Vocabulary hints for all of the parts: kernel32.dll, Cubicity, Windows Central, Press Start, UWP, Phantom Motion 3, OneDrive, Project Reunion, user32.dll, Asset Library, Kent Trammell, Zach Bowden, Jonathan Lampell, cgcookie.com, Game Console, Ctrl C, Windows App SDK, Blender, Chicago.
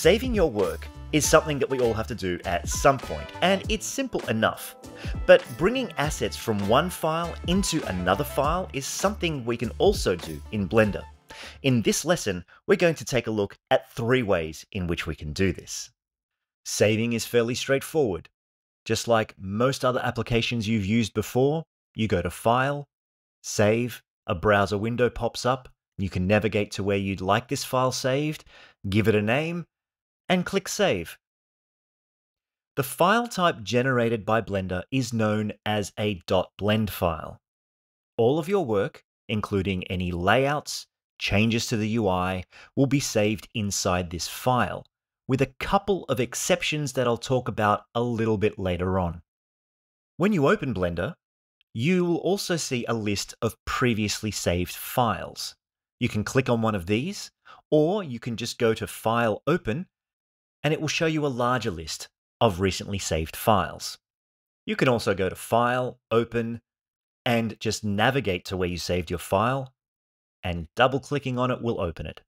Saving your work is something that we all have to do at some point, and it's simple enough. But bringing assets from one file into another file is something we can also do in Blender. In this lesson, we're going to take a look at three ways in which we can do this. Saving is fairly straightforward. Just like most other applications you've used before, you go to File, Save, a browser window pops up, you can navigate to where you'd like this file saved, give it a name, and click Save. The file type generated by Blender is known as a .blend file. All of your work, including any layouts, changes to the UI, will be saved inside this file, with a couple of exceptions that I'll talk about a little bit later on. When you open Blender, you will also see a list of previously saved files. You can click on one of these, or you can just go to File, Open, and it will show you a larger list of recently saved files. You can also go to File, Open, and just navigate to where you saved your file, and double-clicking on it will open it.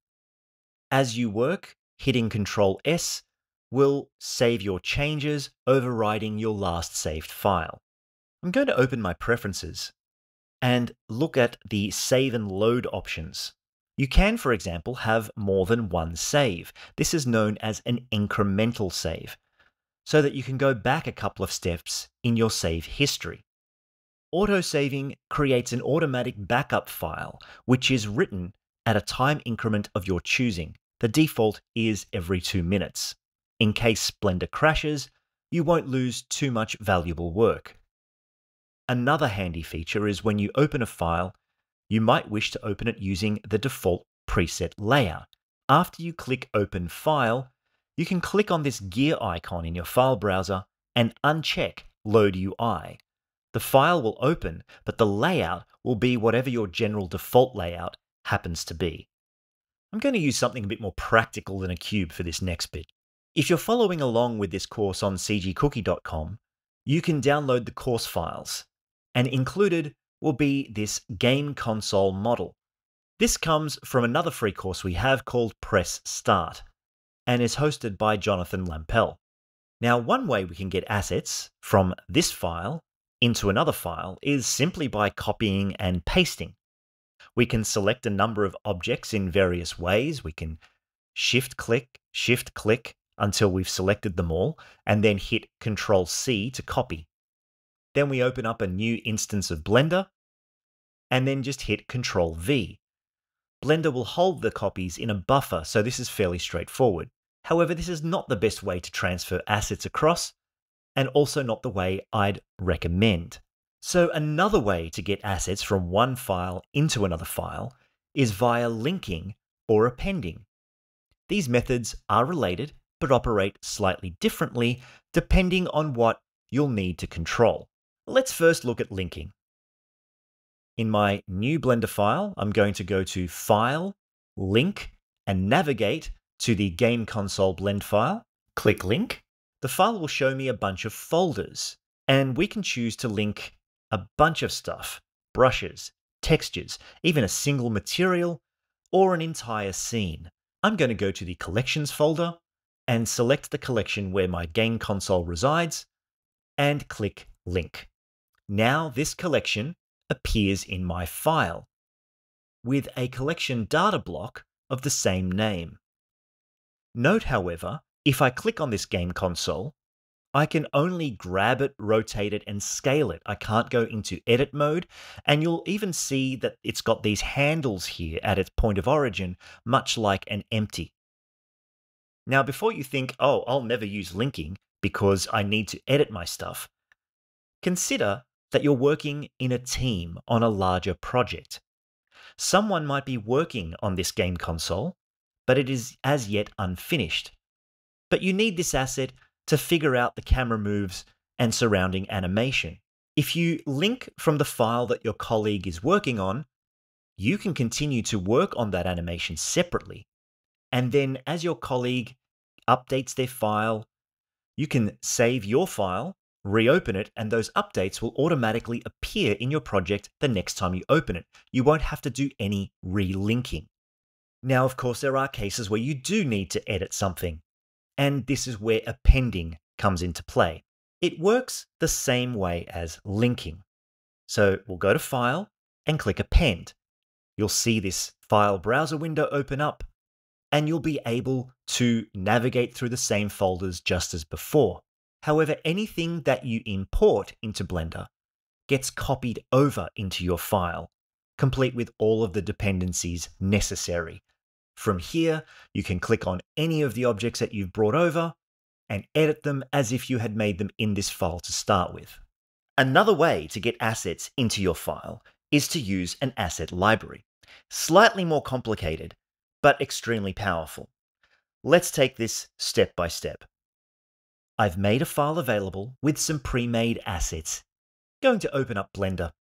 As you work, hitting Ctrl S will save your changes, overriding your last saved file. I'm going to open my preferences and look at the save and load options. You can, for example, have more than one save. This is known as an incremental save, so that you can go back a couple of steps in your save history. Autosaving creates an automatic backup file, which is written at a time increment of your choosing. The default is every 2 minutes. In case Blender crashes, you won't lose too much valuable work. Another handy feature is when you open a file, you might wish to open it using the default preset layer. After you click Open File, you can click on this gear icon in your file browser and uncheck Load UI. The file will open, but the layout will be whatever your general default layout happens to be. I'm going to use something a bit more practical than a cube for this next bit. If you're following along with this course on cgcookie.com, you can download the course files. And included will be this Game Console model. This comes from another free course we have called Press Start, and is hosted by Jonathan Lampell. Now, one way we can get assets from this file into another file is simply by copying and pasting. We can select a number of objects in various ways. We can shift click until we've selected them all, and then hit Ctrl C to copy. Then we open up a new instance of Blender, and then just hit Ctrl V. Blender will hold the copies in a buffer, so this is fairly straightforward. However, this is not the best way to transfer assets across, and also not the way I'd recommend. So another way to get assets from one file into another file is via linking or appending. These methods are related, but operate slightly differently depending on what you'll need to control. Let's first look at linking. In my new Blender file, I'm going to go to File, Link, and navigate to the Game Console Blend file. Click Link. The file will show me a bunch of folders, and we can choose to link a bunch of stuff, brushes, textures, even a single material, or an entire scene. I'm going to go to the Collections folder and select the collection where my Game Console resides, and click Link. Now this collection appears in my file with a collection data block of the same name. Note, however, if I click on this Game Console, I can only grab it, rotate it, and scale it. I can't go into edit mode, and you'll even see that it's got these handles here at its point of origin, much like an empty. Now, before you think, oh, I'll never use linking because I need to edit my stuff, consider that you're working in a team on a larger project. Someone might be working on this Game Console, but it is as yet unfinished. But you need this asset to figure out the camera moves and surrounding animation. If you link from the file that your colleague is working on, you can continue to work on that animation separately. And then as your colleague updates their file, you can save your file, reopen it, and those updates will automatically appear in your project the next time you open it. You won't have to do any relinking. Now, of course, there are cases where you do need to edit something, and this is where appending comes into play. It works the same way as linking. So we'll go to File and click Append. You'll see this file browser window open up, and you'll be able to navigate through the same folders just as before. However, anything that you import into Blender gets copied over into your file, complete with all of the dependencies necessary. From here, you can click on any of the objects that you've brought over and edit them as if you had made them in this file to start with. Another way to get assets into your file is to use an asset library. Slightly more complicated, but extremely powerful. Let's take this step by step. I've made a file available with some pre-made assets. Going to open up Blender.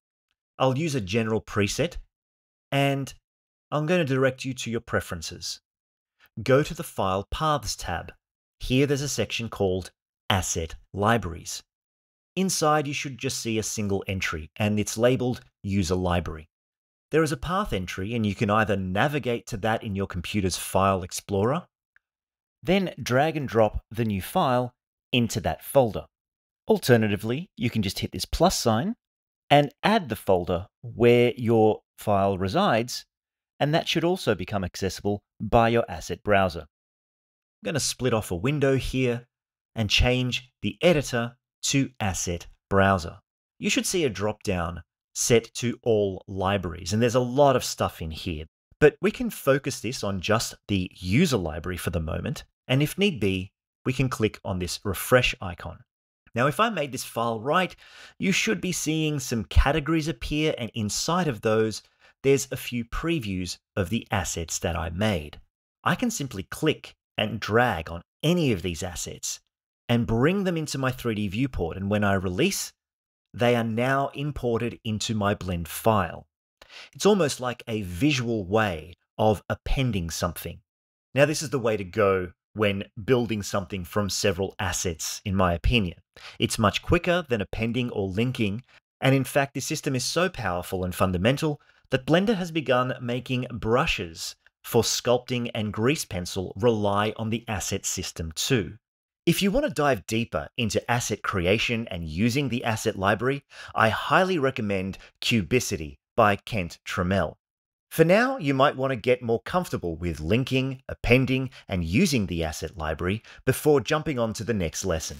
I'll use a general preset, and I'm going to direct you to your preferences. Go to the File Paths tab. Here there's a section called Asset Libraries. Inside you should just see a single entry, and it's labeled User Library. There is a path entry, and you can either navigate to that in your computer's File Explorer, then drag and drop the new file into that folder. Alternatively, you can just hit this plus sign and add the folder where your file resides, and that should also become accessible by your asset browser. I'm going to split off a window here and change the editor to Asset Browser. You should see a drop-down set to all libraries, and there's a lot of stuff in here, but we can focus this on just the user library for the moment, and if need be, we can click on this refresh icon. Now, if I made this file right, you should be seeing some categories appear, and inside of those, there's a few previews of the assets that I made. I can simply click and drag on any of these assets and bring them into my 3D viewport, and when I release, they are now imported into my Blend file. It's almost like a visual way of appending something. Now, this is the way to go when building something from several assets, in my opinion. It's much quicker than appending or linking, and in fact, this system is so powerful and fundamental that Blender has begun making brushes for sculpting and grease pencil rely on the asset system too. If you want to dive deeper into asset creation and using the asset library, I highly recommend Cubicity by Kent Trammell. For now, you might want to get more comfortable with linking, appending, and using the asset library before jumping on to the next lesson.